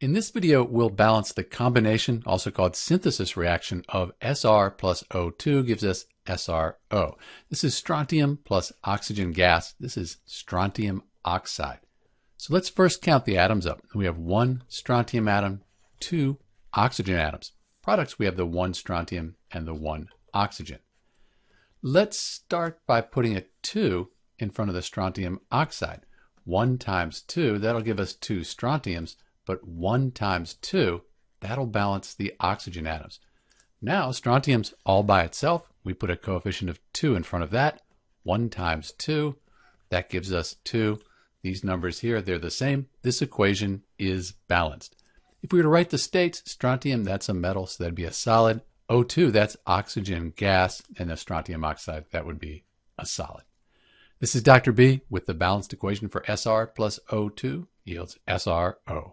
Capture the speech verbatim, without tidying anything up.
In this video, we'll balance the combination, also called synthesis reaction, of S R plus O two gives us S R O. This is strontium plus oxygen gas. This is strontium oxide. So let's first count the atoms up. We have one strontium atom, two oxygen atoms. Products, we have the one strontium and the one oxygen. Let's start by putting a two in front of the strontium oxide. one times two, that'll give us two strontiums. But one times two, that'll balance the oxygen atoms. Now strontium's all by itself. We put a coefficient of two in front of that. one times two, that gives us two. These numbers here, they're the same. This equation is balanced. If we were to write the states, strontium, that's a metal, so that'd be a solid. O two, that's oxygen gas, and the strontium oxide, that would be a solid. This is Doctor B with the balanced equation for S R plus O two yields S R O.